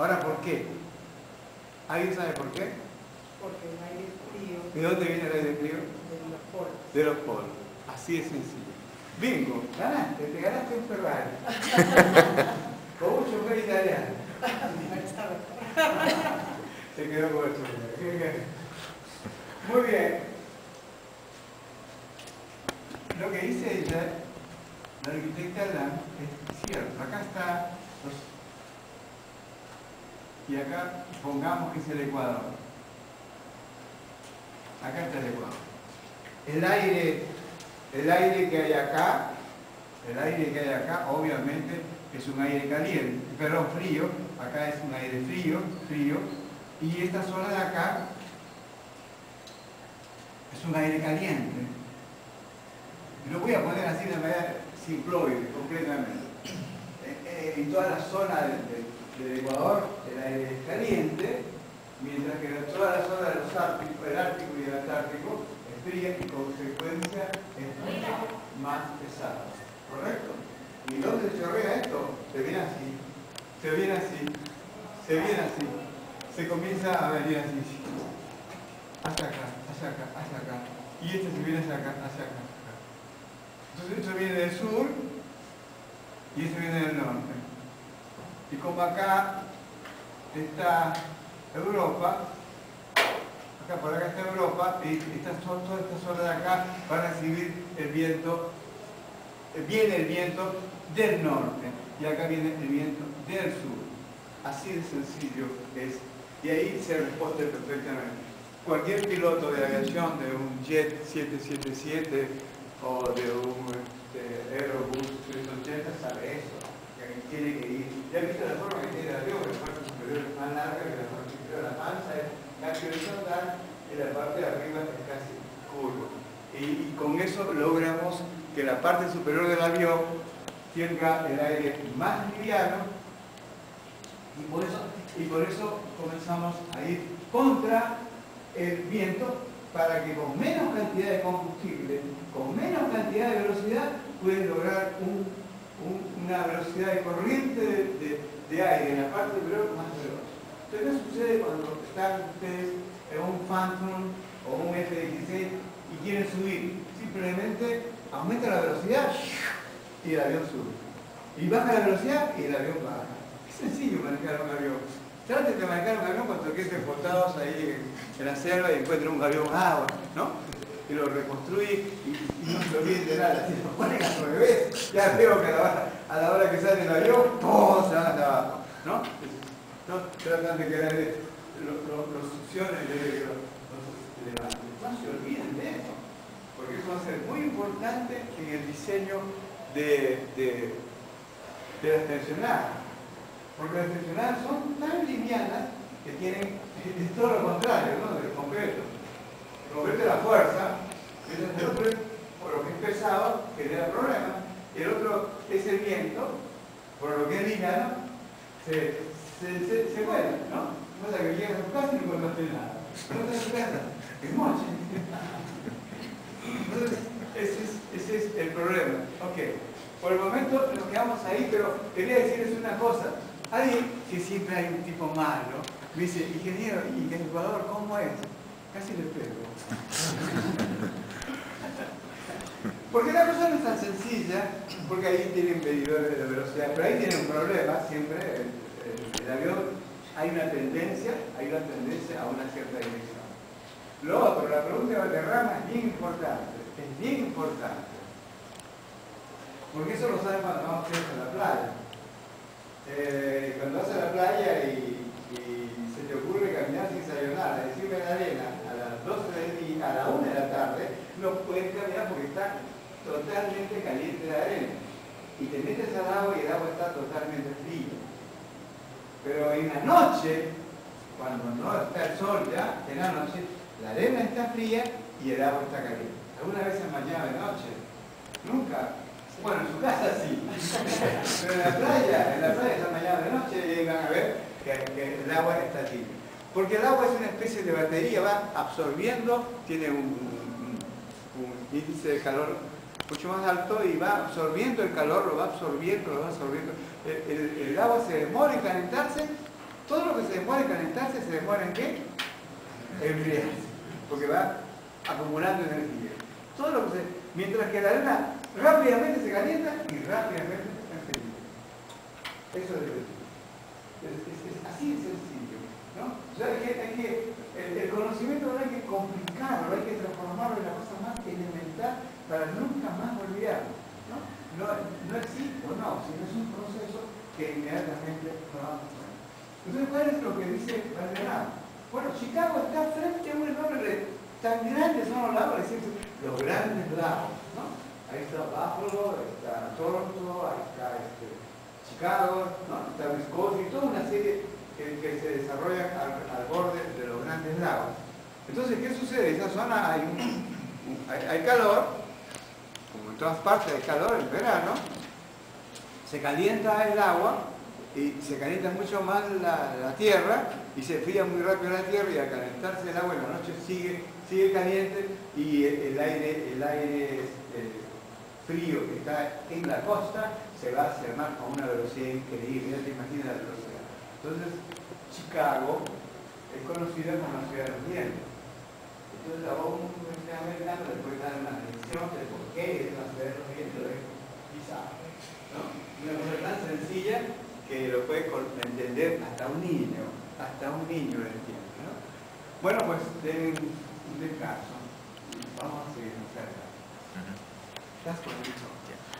Ahora, ¿por qué? ¿Alguien sabe por qué? Porque el aire frío. ¿De dónde viene el aire frío? De los polos. De los polos. Así de sencillo. Bingo, ganaste, te ganaste un Ferrari. Con un chofer italiano. Se quedó con el chofer. Muy bien. Lo que dice ella, la arquitecta Lam, es cierto. Acá está los... Y acá pongamos que es el Ecuador. Acá está el Ecuador. El aire que hay acá, obviamente es un aire caliente, perdón, frío. Acá es un aire frío. Y esta zona de acá es un aire caliente. Lo voy a poner así de manera simploide, completamente. En toda la zona del Ecuador el aire es caliente, mientras que en toda la zona de los Árticos, el Ártico y el Antártico, es fría y con consecuencia es mucho más pesada. ¿Correcto? ¿Y dónde se chorrea esto? Se viene así, se viene así, se viene así, se comienza a venir así, hasta acá, hacia acá, hacia acá, y este se viene hacia acá, hacia acá. Entonces esto viene del sur y esto viene del norte. Y como acá está Europa, acá por acá está Europa, y toda esta zona de acá va a recibir el viento, viene el viento del norte y acá viene el viento del sur. Así de sencillo es. Y ahí se responde perfectamente. Cualquier piloto de aviación, de un Jet 777, o de un Aerobus 380 sabe eso, que tiene que ir. Ya viste la forma que tiene el avión, que la parte superior es más larga que la parte inferior, la panza es casi horizontal y la parte de arriba es casi curva. Y con eso logramos que la parte superior del avión tenga el aire más liviano y por eso comenzamos a ir contra el viento, para que con menos cantidad de combustible, con menos cantidad de velocidad, puedes lograr una velocidad de corriente de aire en la parte superior más veloz. Entonces, ¿qué sucede cuando están ustedes en un Phantom o un F-16 y quieren subir? Simplemente aumenta la velocidad y el avión sube. Y baja la velocidad y el avión baja. Es sencillo manejar un avión. Traten de manejar un avión cuando queden reportados ahí en la selva y encuentren un avión agua, ¿no? Y lo reconstruyen y no se olviden de nada. Si lo ponen al revés, ya veo que a la hora que sale el avión, ¡pum!, se van hasta abajo, ¿no? Tratan de que los succionen de los levanten. No se olviden de eso, porque eso va a ser muy importante en el diseño de las tensionadas. Porque las tensionadas son tan livianas que tienen, es todo lo contrario, ¿no?, del concreto. El concreto es la fuerza, el otro es por lo que es pesado, genera problemas, y el otro es el viento, por lo que es liviano, se vuela, ¿no? O sea, que llegas a tu casa y no encontraste nada. No te casa, es moche. Entonces, ese es el problema. Okay. Por el momento nos quedamos ahí, pero quería decirles una cosa. Alguien que siempre hay un tipo malo, me dice, ingeniero, ¿y el Ecuador cómo es? Casi le pego. Porque la cosa no es tan sencilla, porque ahí tienen medidores de velocidad, pero ahí tienen un problema siempre, el avión, hay una tendencia a una cierta dirección. Lo otro, la pregunta de rama es bien importante, porque eso lo saben cuando vamos a la playa. Cuando vas a la playa y se te ocurre caminar sin sayonara, encima de la arena, a las 12 del día, a la 1 de la tarde, no puedes caminar porque está totalmente caliente la arena. Y te metes al agua y el agua está totalmente fría. Pero en la noche, cuando no está el sol ya, en la noche, la arena está fría y el agua está caliente. ¿Alguna vez en mañana de noche? Nunca. Bueno, en su casa sí, pero en la playa esta mañana de noche van a ver que el agua está tibia. Porque el agua es una especie de batería, va absorbiendo, tiene un índice de calor mucho más alto y va absorbiendo el calor, lo va absorbiendo. El agua se demora en calentarse Todo lo que se demora en calentarse se demora en ¿qué? En enfriarse, porque va acumulando energía. Todo lo que se, mientras que la arena rápidamente se calienta y rápidamente se enfría. Eso es divertido. Es así de sencillo, ¿no? O sea, el conocimiento no hay que complicarlo, hay que transformarlo en la cosa más elemental para nunca más olvidarlo, ¿no? No existe o no, sino es un proceso que inmediatamente nos vamos a hacer. Entonces, ¿cuál es lo que dice Bernardo? Bueno, Chicago está frente a un enorme, tan grandes son los lagos, los grandes lagos, ¿no? Ahí está Buffalo, ahí está Toronto, ahí está Chicago, ¿no? Está Wisconsin, toda una serie que se desarrolla al borde de los grandes lagos. Entonces, ¿qué sucede? En esa zona hay calor, como en todas partes hay calor en verano, se calienta el agua y se calienta mucho más la tierra y se enfría muy rápido la tierra, y al calentarse el agua en la noche sigue caliente, y el aire frío que está en la costa se va hacia el mar a una velocidad increíble, ya te imaginas la velocidad. Entonces, Chicago es conocida como la ciudad de los vientos. Entonces, la voz americana le puede dar una lección de por qué es la ciudad de los vientos, es bizarro, ¿no? Una cosa tan sencilla que lo puede entender hasta un niño lo entiende, ¿no? Bueno, pues, de caso, vamos a seguir cerca. That's what we talked about.